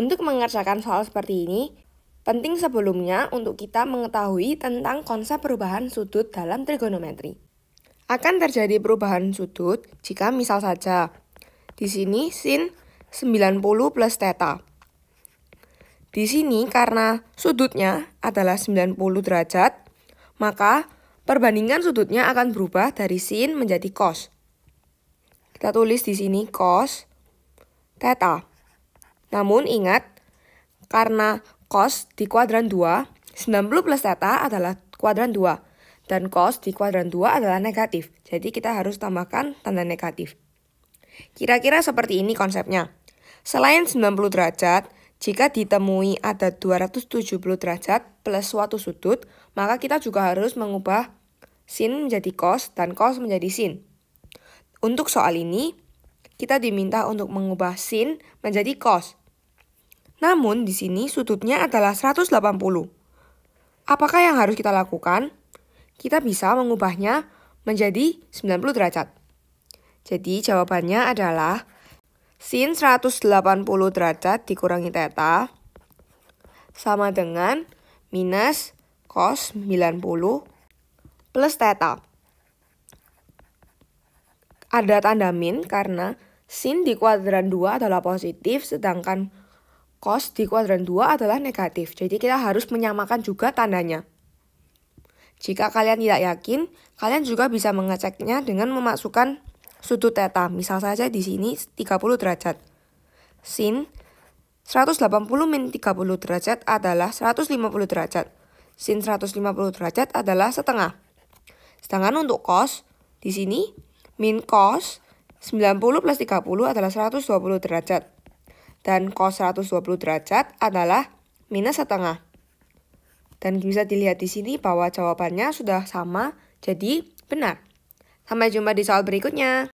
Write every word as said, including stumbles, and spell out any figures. Untuk mengerjakan soal seperti ini, penting sebelumnya untuk kita mengetahui tentang konsep perubahan sudut dalam trigonometri. Akan terjadi perubahan sudut jika misal saja, di sini sin sembilan puluh plus theta. Di sini karena sudutnya adalah sembilan puluh derajat, maka perbandingan sudutnya akan berubah dari sin menjadi cos. Kita tulis di sini cos theta. Namun ingat, karena cos di kuadran dua, sembilan puluh plus theta adalah kuadran dua. Dan cos di kuadran dua adalah negatif. Jadi kita harus tambahkan tanda negatif. Kira-kira seperti ini konsepnya. Selain sembilan puluh derajat, jika ditemui ada dua ratus tujuh puluh derajat plus suatu sudut, maka kita juga harus mengubah sin menjadi cos dan cos menjadi sin. Untuk soal ini, kita diminta untuk mengubah sin menjadi cos. Namun di sini sudutnya adalah seratus delapan puluh. Apakah yang harus kita lakukan? Kita bisa mengubahnya menjadi sembilan puluh derajat. Jadi jawabannya adalah sin seratus delapan puluh derajat dikurangi theta sama dengan minus cos sembilan puluh plus theta. Ada tanda min karena sin di kuadran dua adalah positif, sedangkan cos di kuadran dua adalah negatif. Jadi kita harus menyamakan juga tandanya. Jika kalian tidak yakin, kalian juga bisa mengeceknya dengan memasukkan sudut theta, misal saja di sini tiga puluh derajat. Sin seratus delapan puluh min tiga puluh derajat adalah seratus lima puluh derajat. Sin seratus lima puluh derajat adalah setengah. Sedangkan untuk cos, di sini min cos sembilan puluh plus tiga puluh adalah seratus dua puluh derajat. Dan cos seratus dua puluh derajat adalah minus setengah. Dan bisa dilihat di sini bahwa jawabannya sudah sama, jadi benar. Sampai jumpa di soal berikutnya.